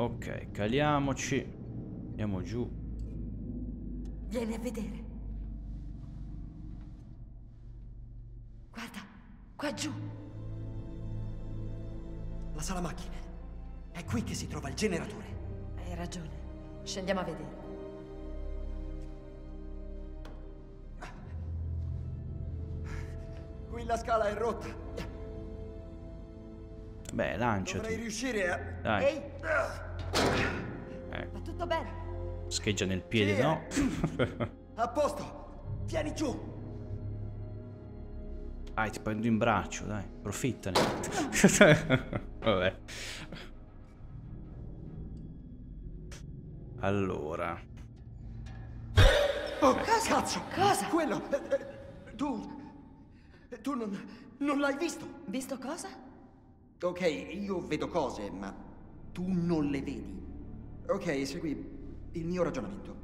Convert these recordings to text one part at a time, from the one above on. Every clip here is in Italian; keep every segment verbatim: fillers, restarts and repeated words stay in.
Ok, caliamoci. Andiamo giù. Vieni a vedere. Guarda, qua giù. La sala macchine. È qui che si trova il generatore. Hai ragione. Scendiamo a vedere. Qui la scala è rotta. Beh, lanciati. Dovrei riuscire a... Dai. Ehi. Eh. Va tutto bene. Scheggia nel piede, sì, no? Eh. A posto. Tieni giù. Ah, ti prendo in braccio, dai. Approfittane. Vabbè. Allora. Oh, eh. Cosa? Cazzo! Cosa? Quello! Tu... Tu non... non l'hai visto? Visto cosa? Ok, io vedo cose, ma tu non le vedi. Ok, segui il mio ragionamento.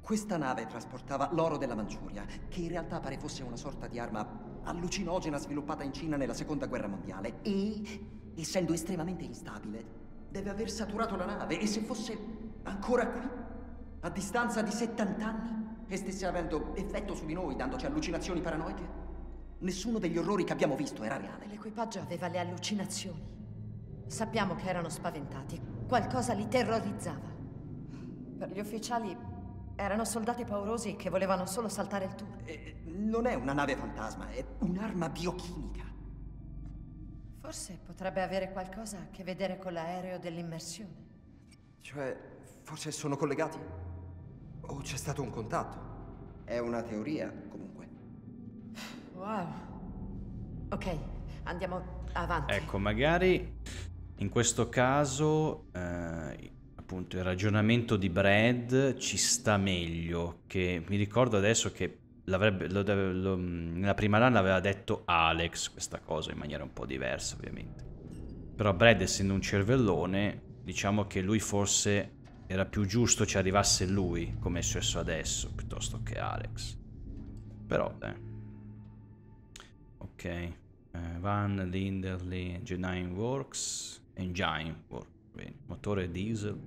Questa nave trasportava l'oro della Manciuria, che in realtà pare fosse una sorta di arma allucinogena sviluppata in Cina nella seconda guerra mondiale e, essendo estremamente instabile, deve aver saturato la nave e se fosse... ancora qui, a distanza di settanta anni, e stesse avendo effetto su di noi, dandoci allucinazioni paranoiche. Nessuno degli orrori che abbiamo visto era reale. L'equipaggio aveva le allucinazioni. Sappiamo che erano spaventati. Qualcosa li terrorizzava. Per gli ufficiali erano soldati paurosi che volevano solo saltare il turno. Eh, non è una nave fantasma, è un'arma biochimica. Forse potrebbe avere qualcosa a che vedere con l'aereo dell'immersione. Cioè... forse sono collegati? O c'è stato un contatto? È una teoria, comunque. Wow. Ok, andiamo avanti. Ecco, magari in questo caso, eh, appunto, il ragionamento di Brad ci sta meglio. Che mi ricordo adesso che l'avrebbe, lo, lo, nella prima run l'aveva detto Alex questa cosa in maniera un po' diversa, ovviamente. Però Brad, essendo un cervellone, diciamo che lui forse... era più giusto ci arrivasse lui, come è successo adesso, piuttosto che Alex. Però, eh. Ok. Eh, Van Linderley, Engine Works. Engine Works, bene. Motore diesel.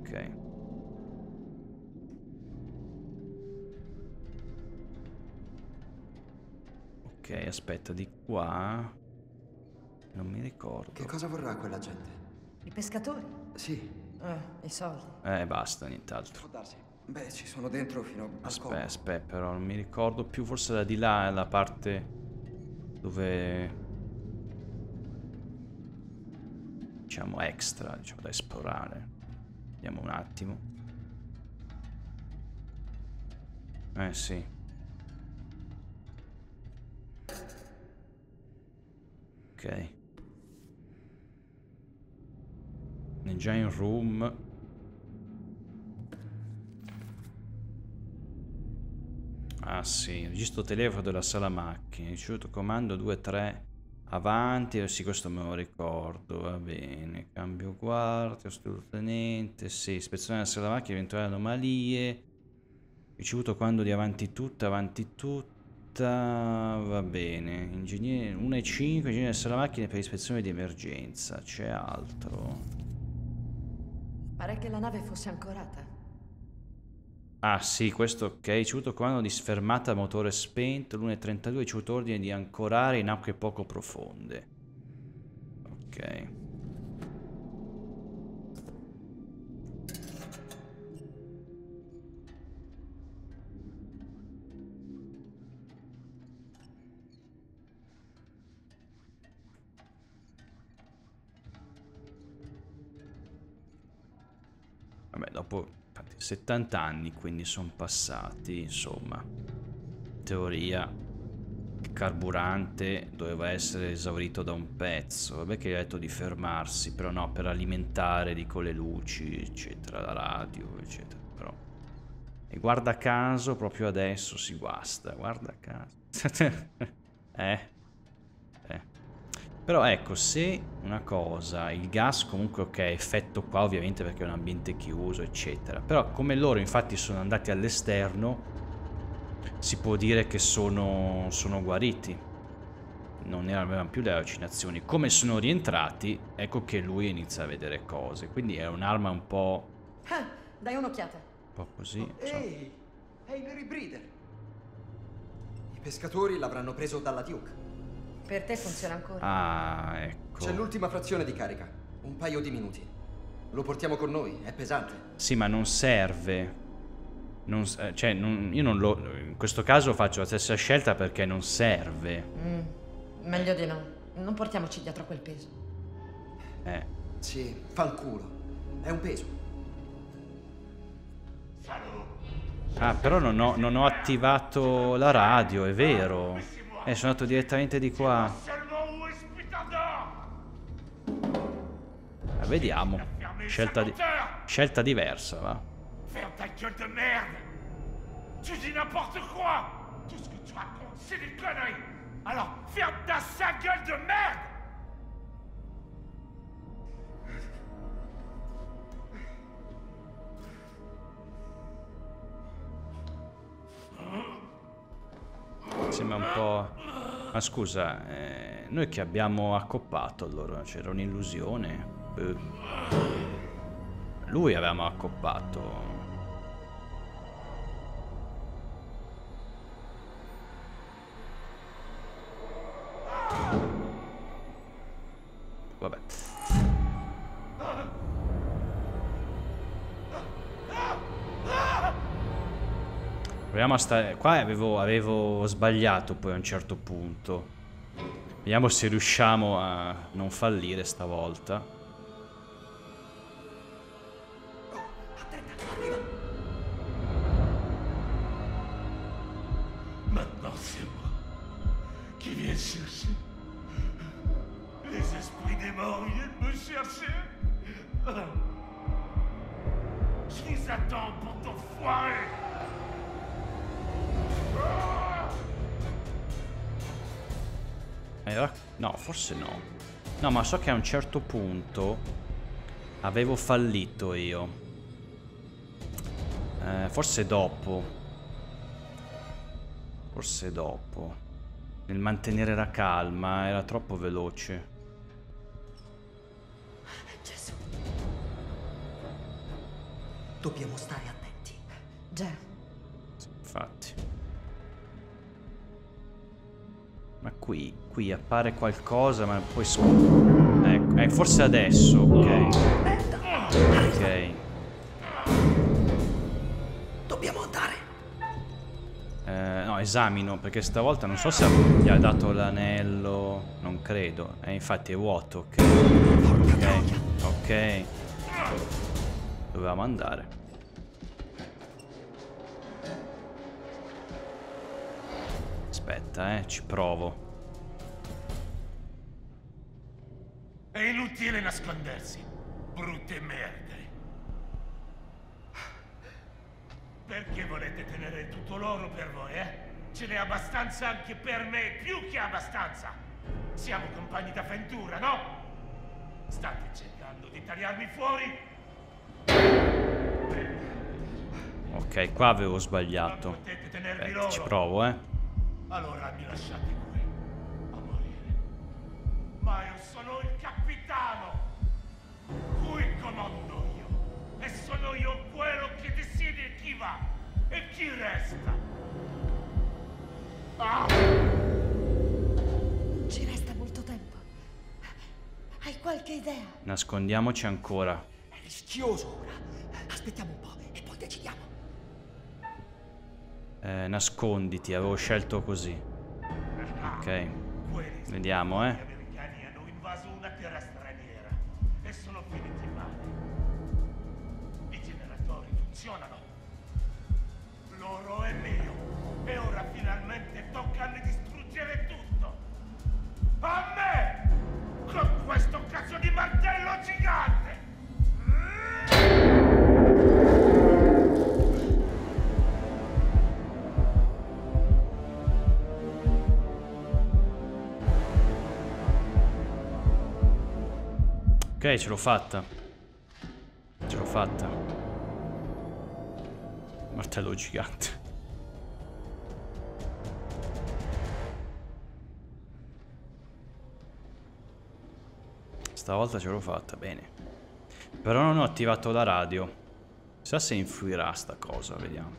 Ok. Ok, aspetta, di qua... non mi ricordo. Che cosa vorrà quella gente? I pescatori? Sì. Eh, i soldi. Eh, basta, nient'altro. Beh, ci sono dentro fino a... Aspetta, aspetta, però non mi ricordo più. Forse da di là è la parte dove... diciamo extra, diciamo da esplorare. Vediamo un attimo. Eh, sì. Ok. Engine room. Ah sì, registro telefono della sala macchine. Ricevuto comando due tre avanti. Sì, questo me lo ricordo. Va bene. Cambio guardia, tenente. Sì, ispezione della sala macchine, eventuali anomalie. Ricevuto comando di avanti tutta, avanti tutta. Va bene. Ingegnere uno e cinque, ingegnere della sala macchine per ispezione di emergenza. C'è altro. Pare che la nave fosse ancorata. Ah sì, questo ok. Ricevuto comando di sfermata motore spento. l'uno e trentadue. Ricevuto ordine di ancorare in acque poco profonde. Ok. Vabbè, dopo infatti, settanta anni, quindi sono passati, insomma, in teoria, il carburante doveva essere esaurito da un pezzo. Vabbè che gli ha detto di fermarsi, però no, per alimentare, dico, le luci, eccetera, la radio, eccetera, però. E guarda caso, proprio adesso si guasta, guarda caso. eh... Però ecco, se una cosa, il gas comunque ok, effetto qua ovviamente perché è un ambiente chiuso, eccetera. Però come loro infatti sono andati all'esterno, si può dire che sono, sono guariti. non avevano più le allucinazioni. Come sono rientrati, ecco che lui inizia a vedere cose. Quindi è un'arma un po'... Ah, dai un'occhiata. Un po' così. Oh, so. Ehi, è il rebreather. I pescatori l'avranno preso dalla Duke. Per te funziona ancora. Ah, ecco. C'è l'ultima frazione di carica. Un paio di minuti. Lo portiamo con noi, è pesante. Sì, ma non serve. Non, cioè, non, io non lo... In questo caso faccio la stessa scelta perché non serve. Mm, meglio di no. Non portiamoci dietro quel peso. Eh. Sì, fanculo. È un peso. Ah, però non ho, non ho attivato la radio, è vero. Eh, sono andato direttamente di qua. Eh, vediamo. Scelta, di... Scelta diversa, va. Faire ta gueule de merde! Tu dis n'importe quoi! Tout ce que tu racontes, c'est des conneries! Alors, ferme ta sa gueule de merde! Sembra un po'... Ma scusa, eh, noi che abbiamo accoppato allora? C'era un'illusione? Lui avevamo accoppato... Vabbè. Proviamo a stare... Qua avevo, avevo sbagliato poi a un certo punto. Vediamo se riusciamo a non fallire stavolta. Oh, attenta, arriva. Maintenant c'est moi qui viens chercher. Les esprits des morts viennent me chercher. Je vous attends pour ton foiré. Allora, no, forse no. No, ma so che a un certo punto avevo fallito io. Eh, forse dopo. Forse dopo. Nel mantenere la calma era troppo veloce. Dobbiamo stare attenti. Già. Sì, infatti. Ma qui, qui appare qualcosa, ma poi scompare. Ecco, eh, forse adesso, ok. Ok. Dobbiamo andare. Eh, no, esamino, perché stavolta non so se gli ha dato l'anello. Non credo. Eh, infatti è vuoto, ok. Ok. Ok. Dovevamo andare. Aspetta, eh, ci provo. È inutile nascondersi, brutte merde. Perché volete tenere tutto l'oro per voi, eh? Ce n'è abbastanza anche per me, più che abbastanza. Siamo compagni d'avventura, no? State cercando di tagliarmi fuori? Ok, qua avevo sbagliato. Beh, ci provo, eh. Allora mi lasciate qui a morire. Ma io sono il capitano. Qui comando io. E sono io quello che decide chi va e chi resta. Ah! Ci resta molto tempo. Hai qualche idea? Nascondiamoci ancora. È rischioso ora. Aspettiamo un po' e poi decidiamo. Eh, nasconditi, avevo scelto così. Ok. Vediamo, eh. Gli americani hanno invaso una terra straniera e sono finiti male. I generatori funzionano. L'oro è mio e ora finalmente toccano distruggere tutto. A me! Con questo cazzo di martello gigante! Ok, ce l'ho fatta. Ce l'ho fatta. Martello gigante. stavolta ce l'ho fatta, bene. Però non ho attivato la radio. Chissà se influirà sta cosa, vediamo.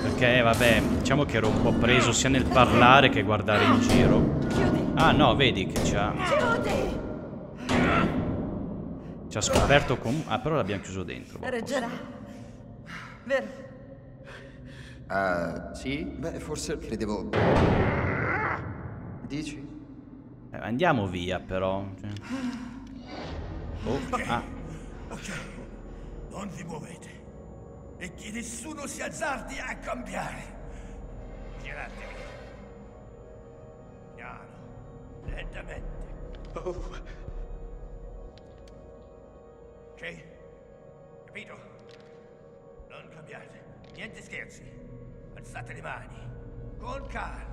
Perché vabbè, diciamo che ero un po' preso sia nel parlare che guardare in giro. Ah no, vedi che ci ha... ci ha scoperto comunque... Ah, però l'abbiamo chiuso dentro. Reggerà. Vero? Ah, uh, sì? Beh, forse credevo... Dici? Eh, andiamo via, però. Cioè... Oh, okay. Ah. Ok, non vi muovete. E che nessuno si azzardi a cambiare. Tiratevi. Piano. Lentamente. Oh. Ok? Capito? Non cambiate. Niente scherzi. Alzate le mani. Con calma.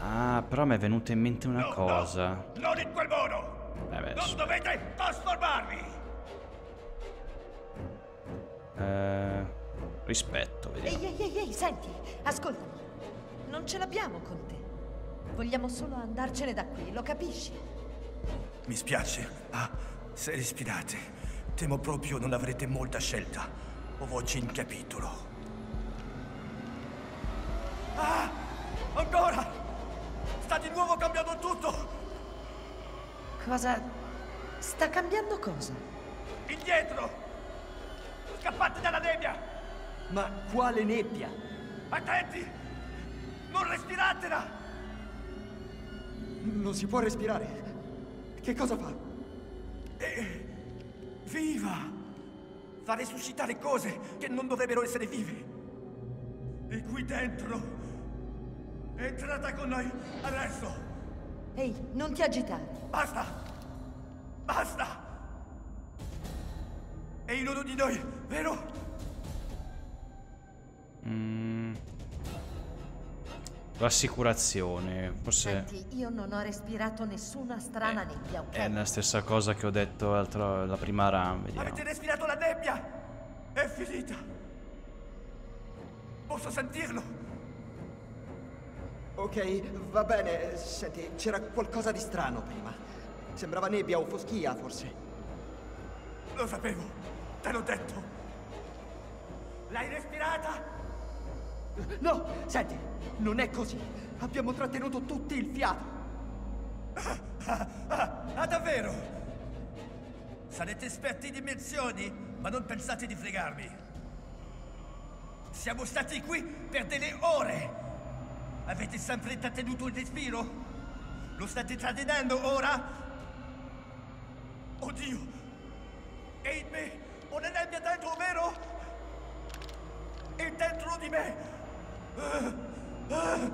Ah, però mi è venuta in mente una no, cosa. No, non in quel modo! Vabbè, non dovete trasformarvi! Eh, rispetto, vediamo. Ehi, ehi, ehi, senti, ascoltami. Non ce l'abbiamo con te. Vogliamo solo andarcene da qui, lo capisci? Mi spiace, ah, se respirate, temo proprio non avrete molta scelta. Ho voce in capitolo. Ah! Ancora! Sta di nuovo cambiando tutto! Cosa? Sta cambiando cosa? Indietro! Scappate dalla nebbia! Ma quale nebbia? Attenti! Non respiratela! Non si può respirare! Che cosa fa? Eh, viva! Fa resuscitare cose che non dovrebbero essere vive! E qui dentro... Entrate con noi, adesso! Ehi, non ti agitare! Basta! Basta! È in uno di noi, vero? Mm. Rassicurazione, forse... Senti, io non ho respirato nessuna strana eh, nebbia, ok? È la stessa cosa che ho detto l'altra, la prima run, vediamo. Avete respirato la nebbia! È finita! Posso sentirlo! Ok, va bene. Senti, c'era qualcosa di strano prima. Sembrava nebbia o foschia, forse. Lo sapevo. Te l'ho detto. L'hai respirata? No, senti, non è così. Abbiamo trattenuto tutti il fiato. Ah, ah, ah, ah davvero? Sarete esperti di dimensioni, ma non pensate di fregarmi. Siamo stati qui per delle ore. Avete sempre trattenuto il respiro? Lo state trattenendo ora? Oddio! E in me una nebbia dentro, vero? E dentro di me! Uh, uh,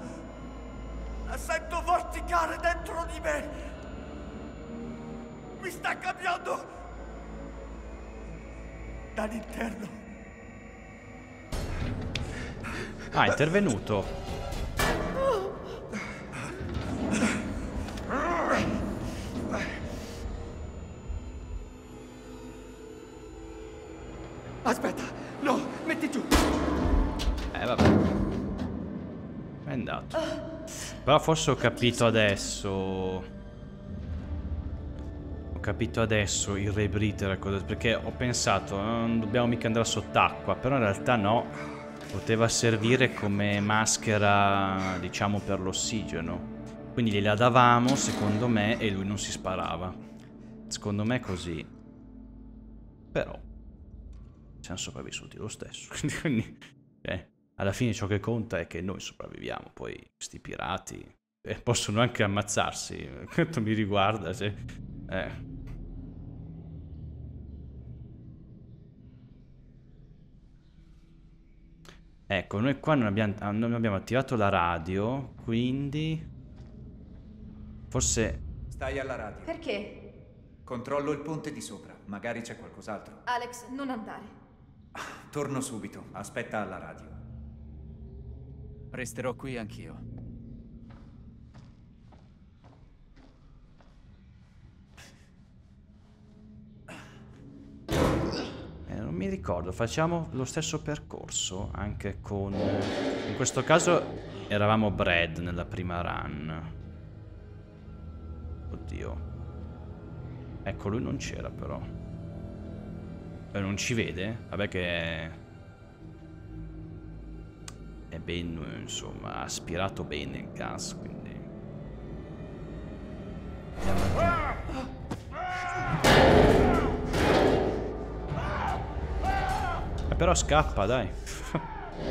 la sento vorticare dentro di me! Mi sta cambiando! Dall'interno! Ah, è intervenuto! Aspetta, no, metti giù. Eh vabbè. È andato. Però forse ho capito adesso. Ho capito adesso il rebreather, perché ho pensato non dobbiamo mica andare sott'acqua, però in realtà no. Poteva servire come maschera, diciamo, per l'ossigeno. Quindi gliela davamo, secondo me, e lui non si sparava. Secondo me è così. Però siamo sopravvissuti lo stesso. Quindi, eh, alla fine ciò che conta è che noi sopravviviamo. Poi questi pirati eh, possono anche ammazzarsi. Questo mi riguarda. Se, eh. Ecco, noi qua non abbiamo, non abbiamo attivato la radio. Quindi forse... Stai alla radio. Perché? Controllo il ponte di sopra. Magari c'è qualcos'altro. Alex, non andare. Torno subito, aspetta alla radio. Resterò qui anch'io. Eh, non mi ricordo, facciamo lo stesso percorso anche con... In questo caso eravamo Brad nella prima run. Oddio. Ecco, lui non c'era però. Beh, non ci vede? Vabbè che è... è ben, insomma, ha aspirato bene il gas, quindi... Eh, però scappa, dai.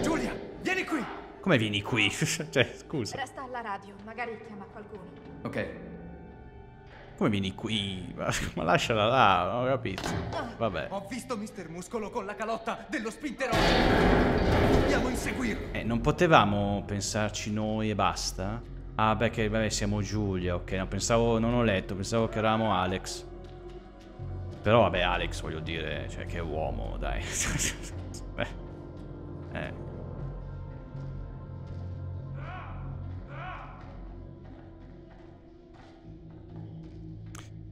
Giulia, vieni qui! Come vieni qui? Cioè, scusa. Resta alla radio, magari chiama qualcuno. Ok. Come vieni qui? Ma lasciala là, non ho capito. Vabbè. Ho visto mister Muscolo con la calotta dello spinterone. Dobbiamo inseguirlo. Eh, non potevamo pensarci noi e basta? Ah, beh, che vabbè, siamo Giulia, ok. No, pensavo, non ho letto, pensavo che eravamo Alex. Però vabbè, Alex, voglio dire, cioè, che uomo, dai. Beh. Eh.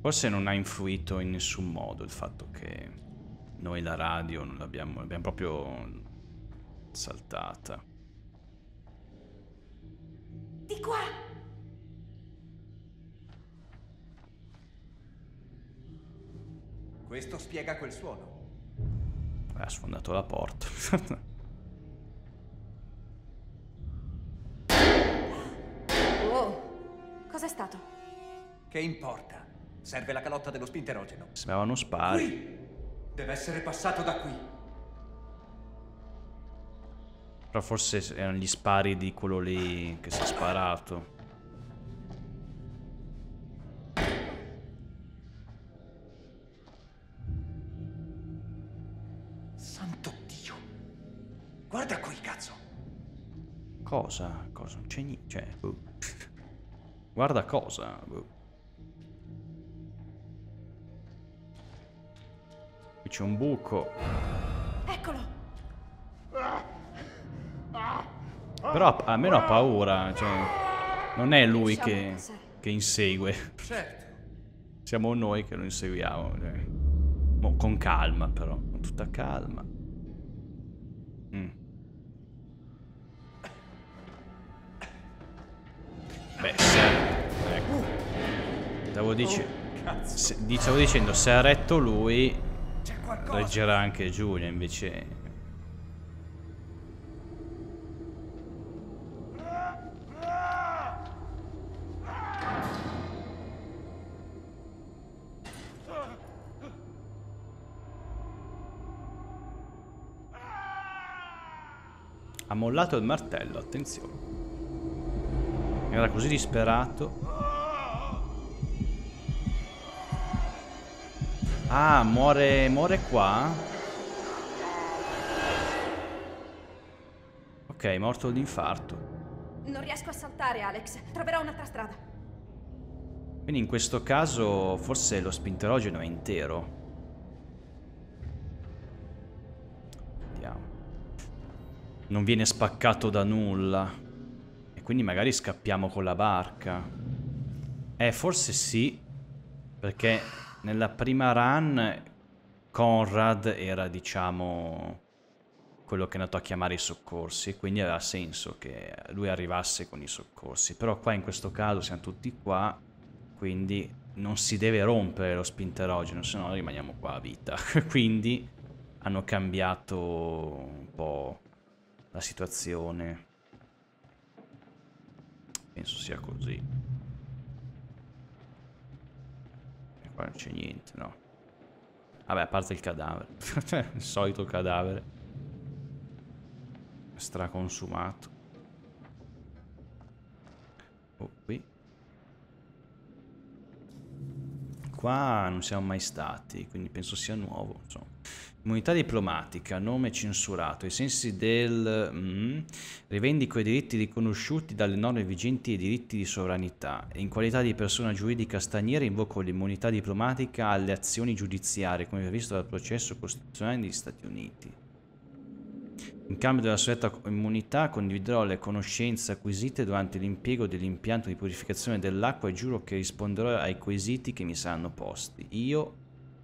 Forse non ha influito in nessun modo il fatto che noi la radio non l'abbiamo, l'abbiamo proprio saltata. Di qua. Questo spiega quel suono. Ha sfondato la porta. Oh, cos'è stato? Che importa? Serve la calotta dello spinterogeno. Sembravano spari. Qui. Deve essere passato da qui. Però forse erano gli spari di quello lì che si è sparato. Santo Dio. Guarda qui, cazzo. Cosa? Cosa? Non c'è niente. Cioè, uh. Guarda cosa. Uh. Qui c'è un buco. Eccolo. Però almeno ha paura, cioè, non è lui che, che insegue. Certo. Siamo noi che lo inseguiamo, cioè. Mo, con calma però, con tutta calma. Mm. Beh, se... ecco. Stavo, dice... se... stavo dicendo, se ha retto lui, reggerà anche Giulia, invece... Ha mollato il martello, attenzione. Era così disperato. Ah, muore, muore qua. Ok, è morto d'infarto. Non riesco a saltare, Alex. Troverò un'altra strada. Quindi in questo caso forse lo spinterogeno è intero. Non viene spaccato da nulla. E quindi magari scappiamo con la barca. Eh, forse sì. Perché nella prima run Conrad era, diciamo, quello che è andato a chiamare i soccorsi. Quindi aveva senso che lui arrivasse con i soccorsi. Però qua in questo caso siamo tutti qua. Quindi non si deve rompere lo spinterogeno, se no rimaniamo qua a vita. Quindi hanno cambiato un po' la situazione. Penso sia così. E qua non c'è niente, no? Vabbè, a parte il cadavere. Il solito cadavere straconsumato. Oh, qui. Qua non siamo mai stati, quindi penso sia nuovo, insomma. Immunità diplomatica, nome censurato, ai sensi del... Mm, rivendico i diritti riconosciuti dalle norme vigenti e i diritti di sovranità. In qualità di persona giuridica straniera invoco l'immunità diplomatica alle azioni giudiziarie, come previsto dal processo costituzionale degli Stati Uniti. In cambio della suddetta immunità condividerò le conoscenze acquisite durante l'impiego dell'impianto di purificazione dell'acqua e giuro che risponderò ai quesiti che mi saranno posti. Io,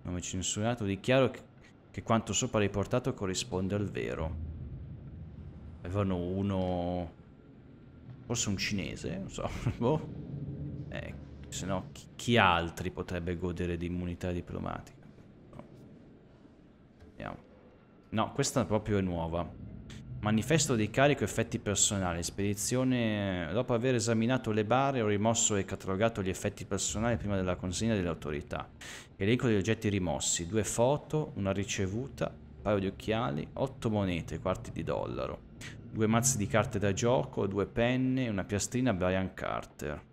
nome censurato, dichiaro che che quanto sopra riportato corrisponde al vero. Avevano uno... forse un cinese, non so. Boh. Eh, se no chi, chi altri potrebbe godere di immunità diplomatica? No. Vediamo. No, questa proprio è nuova. Manifesto dei carico effetti personali. Spedizione. Dopo aver esaminato le bare ho rimosso e catalogato gli effetti personali prima della consegna delle autorità. Elenco degli oggetti rimossi: due foto, una ricevuta, un paio di occhiali, otto monete, quarti di dollaro, due mazzi di carte da gioco, due penne, una piastrina Brian Carter,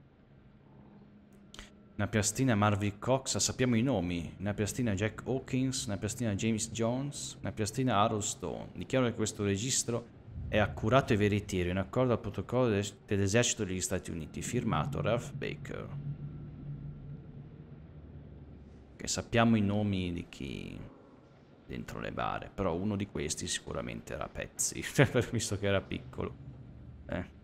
una piastrina Marvin Cox, sappiamo i nomi, una piastrina Jack Hawkins, una piastrina James Jones, una piastrina Harold Stone. Dichiaro che questo registro è accurato e veritiero, in accordo al protocollo dell'esercito degli Stati Uniti, firmato Ralph Baker. Che sappiamo i nomi di chi dentro le bare, però uno di questi sicuramente era Pezzi, visto che era piccolo. Eh.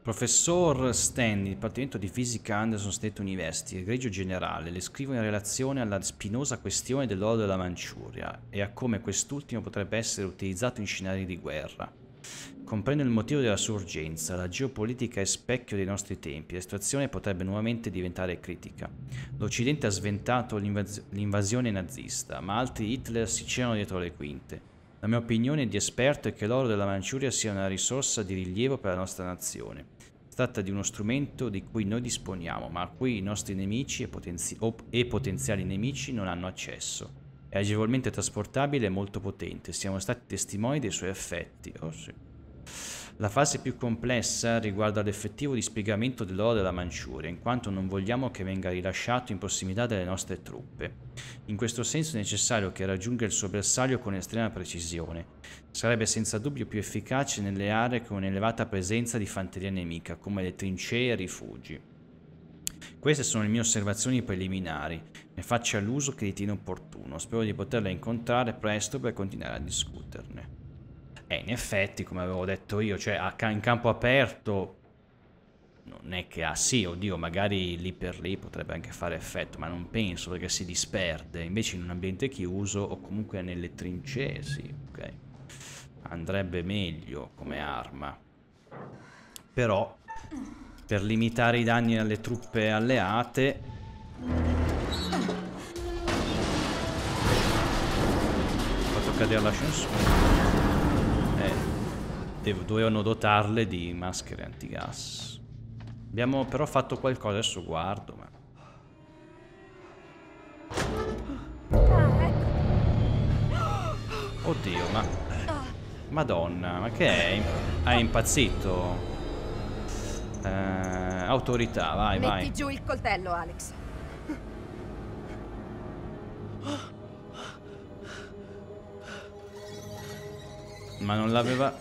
Professor Stanley, Dipartimento di Fisica Anderson State University, egregio generale, le scrivo in relazione alla spinosa questione dell'oro della Manciuria e a come quest'ultimo potrebbe essere utilizzato in scenari di guerra. Comprendo il motivo della sua urgenza, la geopolitica è specchio dei nostri tempi, la situazione potrebbe nuovamente diventare critica. L'Occidente ha sventato l'invasione nazista, ma altri Hitler si celano dietro le quinte. La mia opinione di esperto è che l'oro della Manciuria sia una risorsa di rilievo per la nostra nazione. Si tratta di uno strumento di cui noi disponiamo, ma a cui i nostri nemici e, potenzi e potenziali nemici non hanno accesso. È agevolmente trasportabile e molto potente, siamo stati testimoni dei suoi effetti. Oh, sì. La fase più complessa riguarda l'effettivo dispiegamento dell'oro della Manciuria, in quanto non vogliamo che venga rilasciato in prossimità delle nostre truppe. In questo senso è necessario che raggiunga il suo bersaglio con estrema precisione. Sarebbe senza dubbio più efficace nelle aree con un'elevata presenza di fanteria nemica, come le trincee e rifugi. Queste sono le mie osservazioni preliminari, ne faccio l'uso che ritiene opportuno. Spero di poterla incontrare presto per continuare a discuterne. Eh, in effetti, come avevo detto io, cioè in campo aperto non è che, ah sì, oddio, magari lì per lì potrebbe anche fare effetto, ma non penso, perché si disperde. Invece in un ambiente chiuso o comunque nelle trincee, sì, ok, andrebbe meglio come arma. Però per limitare i danni alle truppe alleate ho fatto cadere l'ascensore. Dovevano dotarle di maschere antigas. Abbiamo però fatto qualcosa, adesso guardo, ma... Oddio, ma... Madonna, ma che è? È impazzito. Eh, autorità, vai, vai. Metti giù il coltello, Alex. Ma non l'aveva...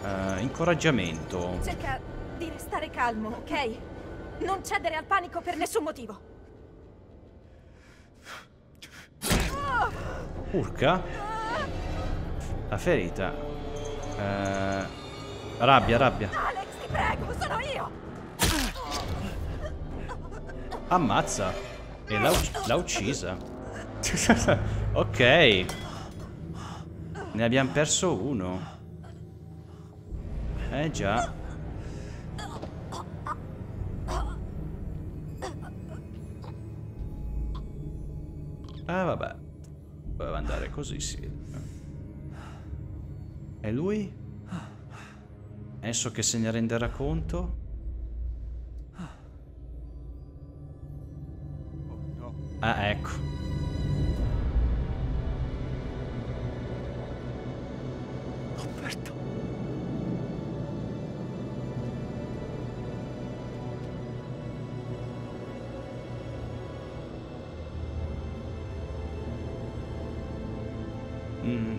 Uh, incoraggiamento. Cerca di restare calmo, ok? Non cedere al panico per nessun motivo. Urca. La ferita. uh, Rabbia, rabbia. Alex, ti prego, sono io. Ammazza. E l'ha uccisa. Ok. Ne abbiamo perso uno. Eh già. Ah vabbè. Doveva andare così, sì. E lui? Adesso che se ne renderà conto? Ah, ecco.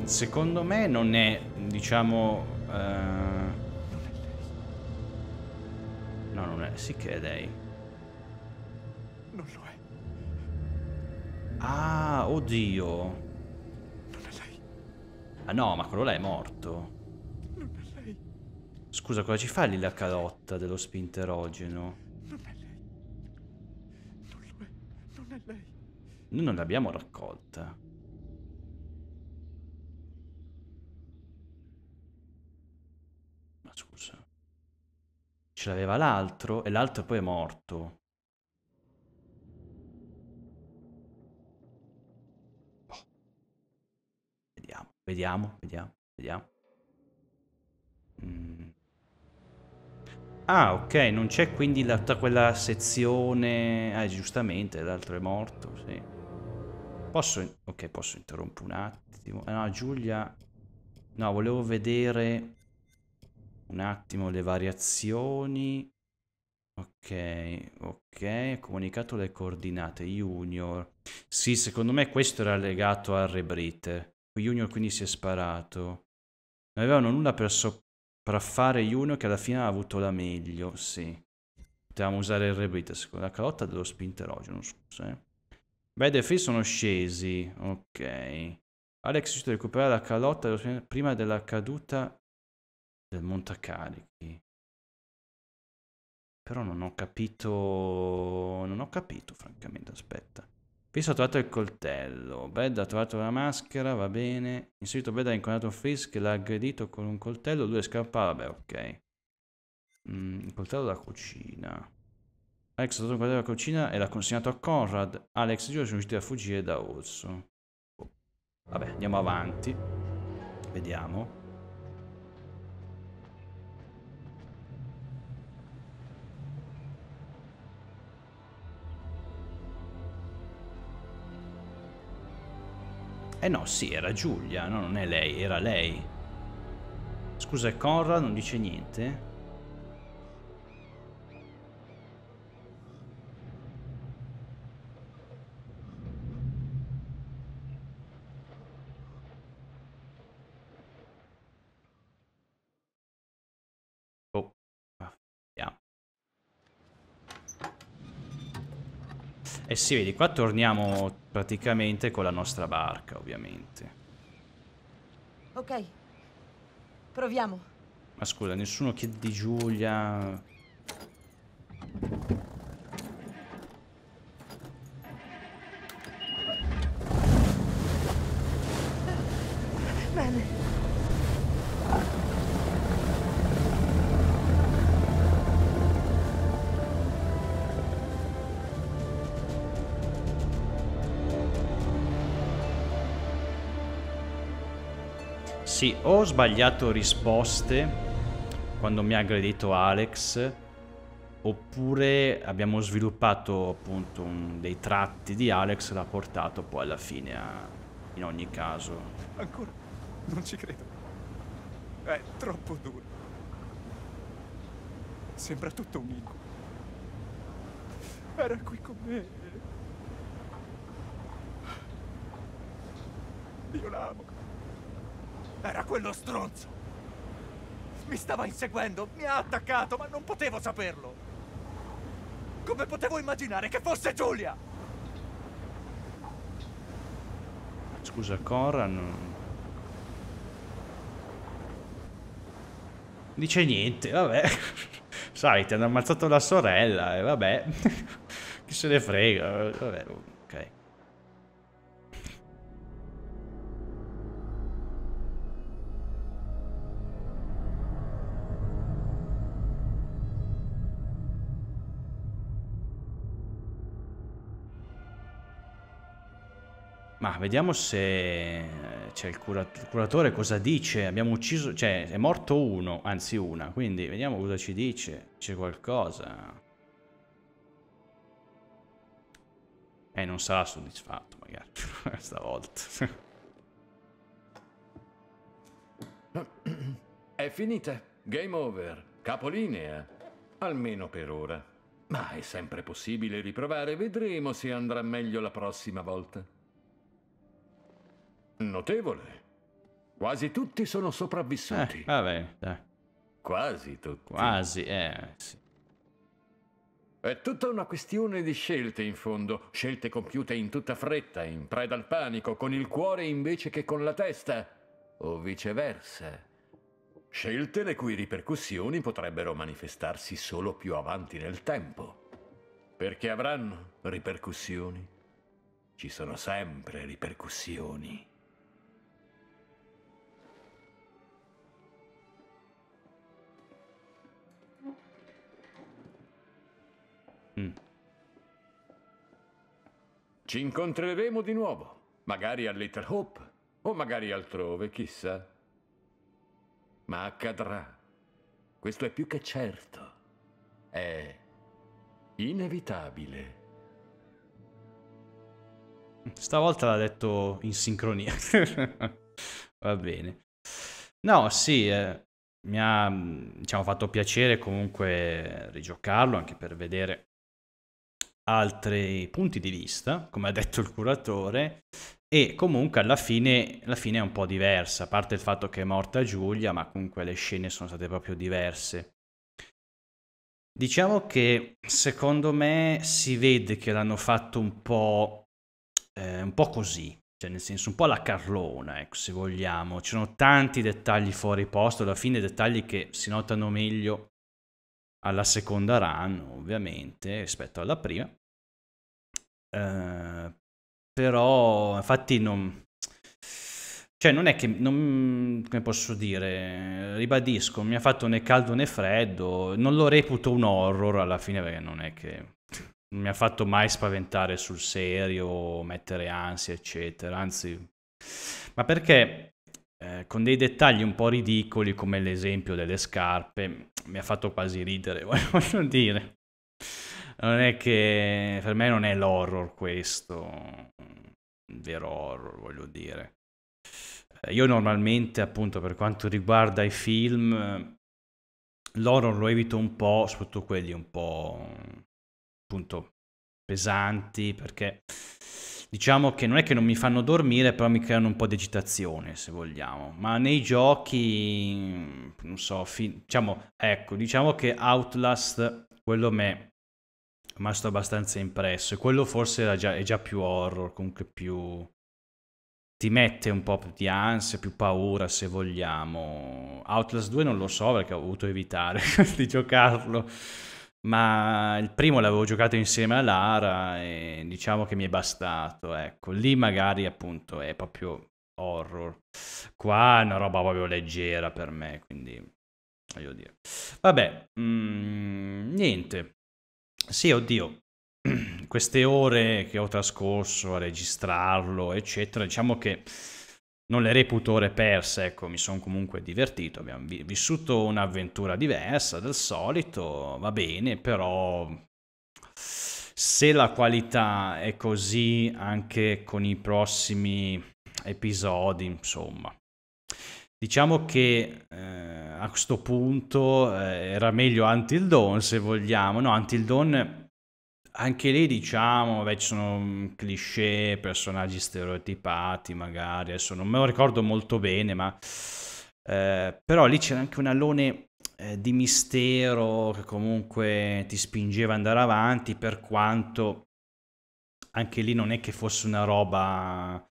Secondo me non è, diciamo, uh... no, non è, sì che è lei. Non lo è. Ah, oddio. Non è lei. Ah no, ma quello là è morto. Non è lei. Scusa, cosa ci fa lì la calotta dello spinterogeno? Non è lei. Non lo è. Non Noi non l'abbiamo raccolta. Ma scusa. Ce l'aveva l'altro e l'altro poi è morto. Oh. Vediamo, vediamo, vediamo, vediamo. Mm. Ah, ok, non c'è quindi la, tutta quella sezione... Ah, giustamente, l'altro è morto, sì. Posso... In... Ok, posso interrompere un attimo. Ah, no, Giulia... No, volevo vedere... Un attimo le variazioni. Ok, ok. Comunicato le coordinate. Junior. Sì, secondo me questo era legato al rebrite. Junior quindi si è sparato. Non avevano nulla per sopportare. Per fare Juno che alla fine ha avuto la meglio, sì. Potevamo usare il rebrite, secondo la calotta dello spinterogeno, scusa. Eh. Bad e Phil sono scesi, ok. Alex è riuscito a recuperare la calotta dello prima della caduta del montacarichi. Però non ho capito... Non ho capito, francamente, aspetta. Phil ha trovato il coltello, Bad ha trovato la maschera, va bene. In seguito Bad ha incontrato Frisk che l'ha aggredito con un coltello, lui è scappato, vabbè, ok. Mm, il coltello della cucina. Alex ha trovato il coltello della cucina e l'ha consegnato a Conrad. Alex e Giulia sono riusciti a fuggire da Orso. Oh. Vabbè, andiamo avanti. Vediamo. Eh no, sì, era Giulia, no, non è lei, era lei. Scusa, è Conrad, non dice niente. Oh, ah, yeah. Eh sì, vedi, qua torniamo... praticamente con la nostra barca, ovviamente. Ok, proviamo. Ma scusa, nessuno chiede di Giulia. Bene. Sì, ho sbagliato risposte quando mi ha aggredito Alex, oppure abbiamo sviluppato appunto un, dei tratti di Alex e l'ha portato poi alla fine a, in ogni caso. Ancora? Non ci credo. È troppo duro. Sembra tutto un incubo. Era qui con me. Io l'amo. Era quello stronzo! Mi stava inseguendo, mi ha attaccato, ma non potevo saperlo! Come potevo immaginare che fosse Giulia? Scusa, Coran... Dice niente, vabbè. Sai, ti hanno ammazzato la sorella, e eh, vabbè. Chi se ne frega, vabbè, ok. Ma vediamo se c'è il, cura il curatore cosa dice. Abbiamo ucciso, cioè è morto uno, anzi una, quindi vediamo cosa ci dice. C'è qualcosa. Eh, non sarà soddisfatto magari stavolta. È finita. Game over. Capolinea. Almeno per ora. Ma è sempre possibile riprovare. Vedremo se andrà meglio la prossima volta. Notevole. Quasi tutti sono sopravvissuti. Eh, vabbè, dai. Quasi tutti. Quasi, eh, sì. È tutta una questione di scelte, in fondo. Scelte compiute in tutta fretta, in preda al panico, con il cuore invece che con la testa. O viceversa. Scelte le cui ripercussioni potrebbero manifestarsi solo più avanti nel tempo. Perché avranno ripercussioni Ci sono sempre ripercussioni. Mm. Ci incontreremo di nuovo, magari a Little Hope o magari altrove, chissà. Ma accadrà. Questo è più che certo. È inevitabile. Stavolta l'ha detto in sincronia. Va bene. No, sì, eh, mi ha diciamo, fatto piacere comunque rigiocarlo, anche per vedere altri punti di vista, come ha detto il curatore, e comunque alla fine, alla fine è un po' diversa, a parte il fatto che è morta Giulia, ma comunque le scene sono state proprio diverse. Diciamo che secondo me si vede che l'hanno fatto un po', eh, un po' così, cioè nel senso un po' alla Carlona, ecco, se vogliamo. Ci sono tanti dettagli fuori posto, alla fine dettagli che si notano meglio alla seconda run, ovviamente, rispetto alla prima. Eh, però, infatti, non... Cioè, non è che... Non, come posso dire? Ribadisco, mi ha fatto né caldo né freddo. Non lo reputo un horror, alla fine, perché non è che... Non mi ha fatto mai spaventare sul serio, mettere ansia, eccetera. Anzi... Ma perché... con dei dettagli un po' ridicoli come l'esempio delle scarpe mi ha fatto quasi ridere, voglio dire, non è che per me non è l'horror questo, un vero horror, voglio dire. Io normalmente, appunto, per quanto riguarda i film, l'horror lo evito un po', soprattutto quelli un po' appunto pesanti, perché diciamo che non è che non mi fanno dormire, però mi creano un po' di agitazione, se vogliamo. Ma nei giochi, non so, diciamo, ecco, diciamo che Outlast, quello mi è rimasto abbastanza impresso. E quello forse era già, è già più horror, comunque più... Ti mette un po' più di ansia, più paura, se vogliamo. Outlast due non lo so, perché ho voluto evitare di giocarlo. Ma il primo l'avevo giocato insieme a Lara e diciamo che mi è bastato, ecco. Lì magari appunto è proprio horror. Qua è una roba proprio leggera per me, quindi voglio dire. Vabbè, mh, niente. Sì, oddio, queste ore che ho trascorso a registrarlo, eccetera, diciamo che non le reputo ore perse, ecco, mi sono comunque divertito, abbiamo vi vissuto un'avventura diversa dal solito, va bene, però se la qualità è così anche con i prossimi episodi, insomma, diciamo che eh, a questo punto eh, era meglio Until Dawn, se vogliamo, no, Until Dawn... Anche lì diciamo, beh, ci sono cliché, personaggi stereotipati magari, adesso non me lo ricordo molto bene, ma eh, però lì c'era anche un alone eh, di mistero che comunque ti spingeva ad andare avanti, per quanto anche lì non è che fosse una roba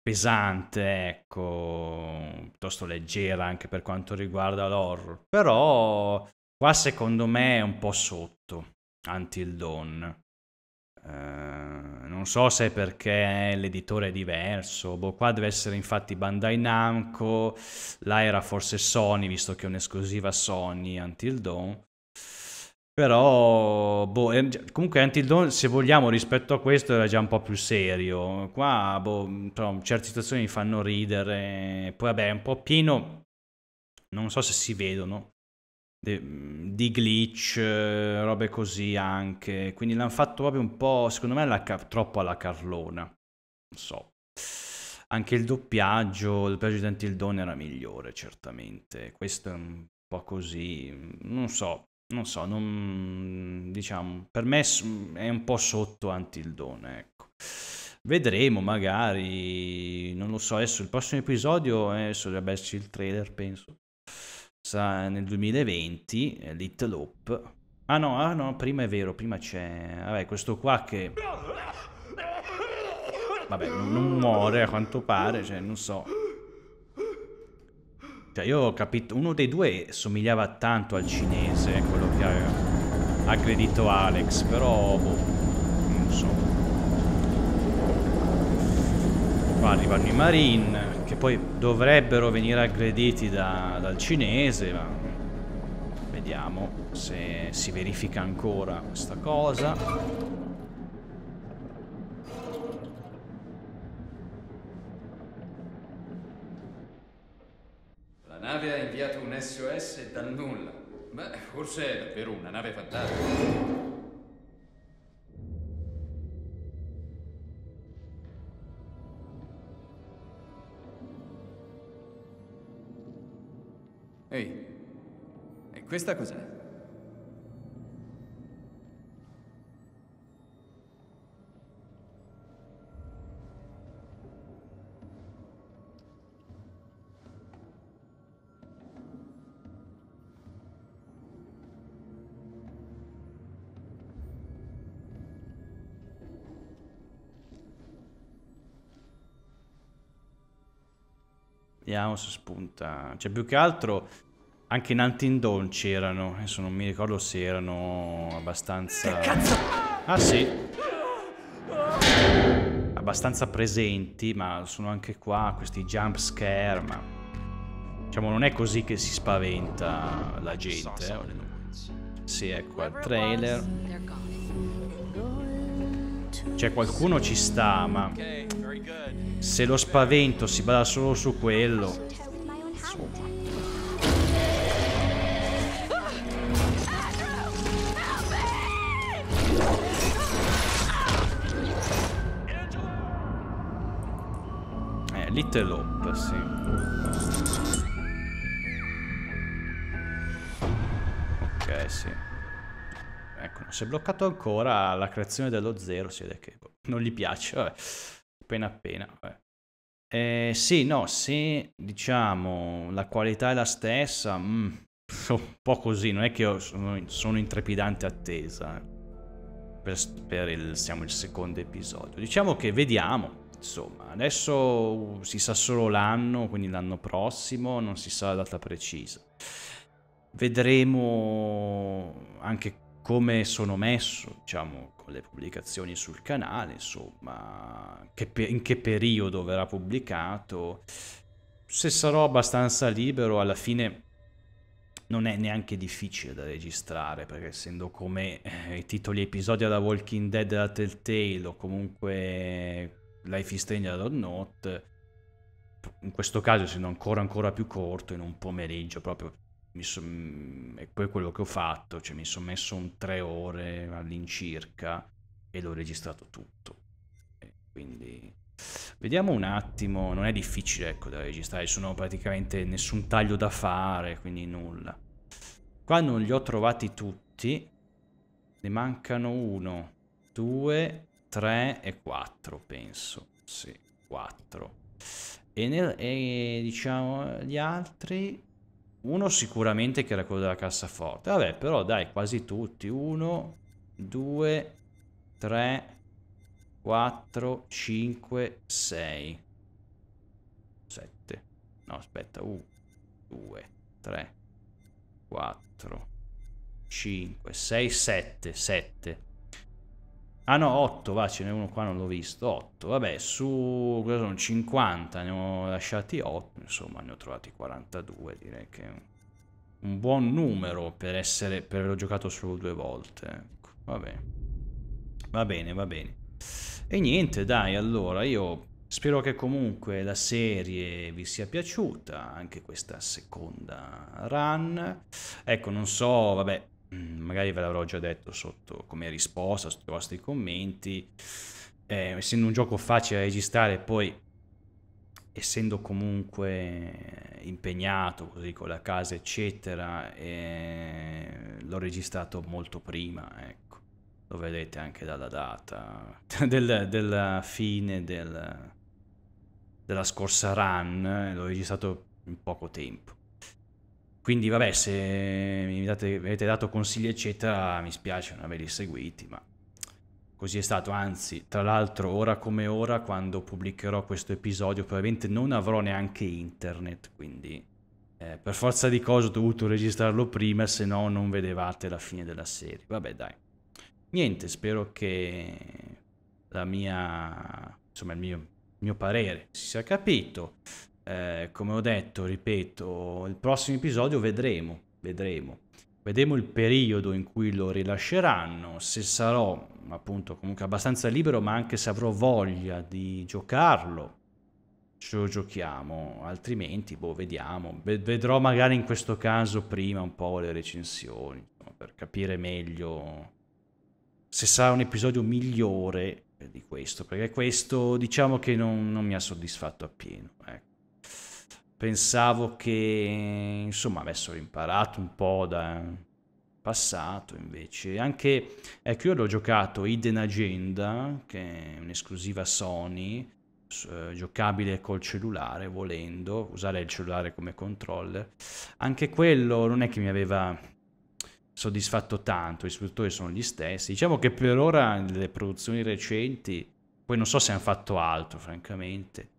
pesante, ecco, piuttosto leggera anche per quanto riguarda l'horror, però qua secondo me è un po' sotto. Until Dawn, uh, non so se è perché l'editore è diverso, boh, qua deve essere infatti Bandai Namco, là era forse Sony, visto che è un'esclusiva Sony Until Dawn, però boh, comunque Until Dawn, se vogliamo, rispetto a questo era già un po' più serio, qua boh, però, certe situazioni mi fanno ridere, poi vabbè è un po' pieno, non so se si vedono, di glitch, robe così anche, quindi l'hanno fatto proprio un po', secondo me, alla, troppo alla Carlona, non so. Anche il doppiaggio, il doppiaggio di Until Dawn era migliore, certamente, questo è un po' così, non so, non so, non, diciamo, per me è un po' sotto Until Dawn, ecco. Vedremo, magari, non lo so, adesso il prossimo episodio, adesso dovrebbe esserci il trailer, penso. Nel duemilaventi Little Hope, ah no, ah no, prima è vero, prima c'è, vabbè, questo qua che vabbè non muore a quanto pare, cioè non so, cioè io ho capito, uno dei due somigliava tanto al cinese, quello che ha aggredito Alex, però boh, non so. Qua arrivano i Marine, che poi dovrebbero venire aggrediti da, dal cinese, ma vediamo se si verifica ancora questa cosa. La nave ha inviato un S O S dal nulla. Beh, forse è davvero una nave fantasma. Ehi, e questa cos'è? Vediamo se spunta. Cioè, più che altro anche in Huntingdon c'erano. Adesso non mi ricordo se erano abbastanza. Ah sì, abbastanza presenti, ma sono anche qua questi jump scare. Ma diciamo non è così che si spaventa la gente. Eh. Sì, ecco il trailer. Cioè qualcuno ci sta, ma se lo spavento si basa solo su quello, insomma. Eh, Little Hope, sì. Ok, sì. Ecco, non si è bloccato ancora la creazione dello zero, si vede che non gli piace, vabbè, appena appena. Vabbè. Eh, sì, no, se diciamo la qualità è la stessa, mm, un po' così, non è che io sono, sono in trepidante attesa per, per il, siamo il secondo episodio. Diciamo che vediamo, insomma, adesso si sa solo l'anno, quindi l'anno prossimo, non si sa la data precisa. Vedremo anche come sono messo, diciamo, con le pubblicazioni sul canale, insomma, che in che periodo verrà pubblicato, se sarò abbastanza libero. Alla fine non è neanche difficile da registrare, perché essendo come i titoli episodi alla Walking Dead della Telltale o comunque Life is Strange della Dontnod, in questo caso essendo ancora ancora più corto, in un pomeriggio proprio, Mi so, e poi quello che ho fatto, cioè mi sono messo un tre ore all'incirca e l'ho registrato tutto, e quindi vediamo un attimo, non è difficile, ecco, da registrare, sono praticamente nessun taglio da fare, quindi nulla. Qua non li ho trovati tutti, ne mancano uno, due, tre e quattro, penso, sì, quattro, e, nel, e diciamo gli altri... Uno sicuramente che era quello della cassaforte. Vabbè, però dai, quasi tutti. Uno, due, tre, quattro, cinque, sei, sette. No, aspetta. Uno, due, tre, quattro, cinque, sei, sette, sette. Ah no, otto, va, ce n'è uno qua, non l'ho visto. Otto, vabbè, su... cosa sono? cinquanta, ne ho lasciati otto, insomma, ne ho trovati quarantadue, direi che è un buon numero per essere... per averlo giocato solo due volte, ecco, vabbè. Va bene, va bene. E niente, dai, allora, io spero che comunque la serie vi sia piaciuta, anche questa seconda run. Ecco, non so, vabbè... magari ve l'avrò già detto sotto come risposta, sotto i vostri commenti, eh, essendo un gioco facile da registrare, poi essendo comunque impegnato così con la casa eccetera, eh, l'ho registrato molto prima, ecco, lo vedete anche dalla data del, della fine del, della scorsa run, l'ho registrato in poco tempo. Quindi vabbè, se mi, date, mi avete dato consigli eccetera, mi spiace non averli seguiti, ma così è stato. Anzi, tra l'altro, ora come ora, quando pubblicherò questo episodio, probabilmente non avrò neanche internet, quindi eh, per forza di cose ho dovuto registrarlo prima, se no non vedevate la fine della serie. Vabbè dai, niente, spero che la mia, insomma il mio... mio parere, si sia capito. Eh, come ho detto, ripeto, il prossimo episodio vedremo, vedremo. Vedremo il periodo in cui lo rilasceranno, se sarò appunto comunque abbastanza libero, ma anche se avrò voglia di giocarlo, ce lo giochiamo, altrimenti boh, vediamo. Vedrò magari in questo caso prima un po' le recensioni, insomma, per capire meglio se sarà un episodio migliore di questo, perché questo diciamo che non, non mi ha soddisfatto appieno, ecco. Pensavo che, insomma, avessero imparato un po' dal passato, invece. Anche, ecco, io l'ho giocato Hidden Agenda, che è un'esclusiva Sony, eh, giocabile col cellulare, volendo, usare il cellulare come controller. Anche quello non è che mi aveva soddisfatto tanto, i sviluppatori sono gli stessi. Diciamo che per ora le produzioni recenti, poi non so se hanno fatto altro, francamente.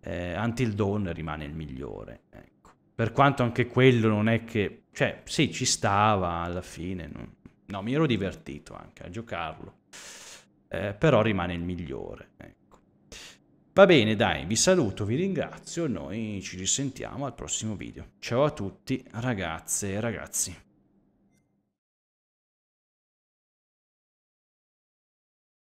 Eh, Until Dawn rimane il migliore, ecco. Per quanto anche quello non è che, cioè sì, ci stava alla fine, non... no, mi ero divertito anche a giocarlo, eh, però rimane il migliore, ecco. Va bene, dai, vi saluto, vi ringrazio, noi ci risentiamo al prossimo video. Ciao a tutti ragazze e ragazzi.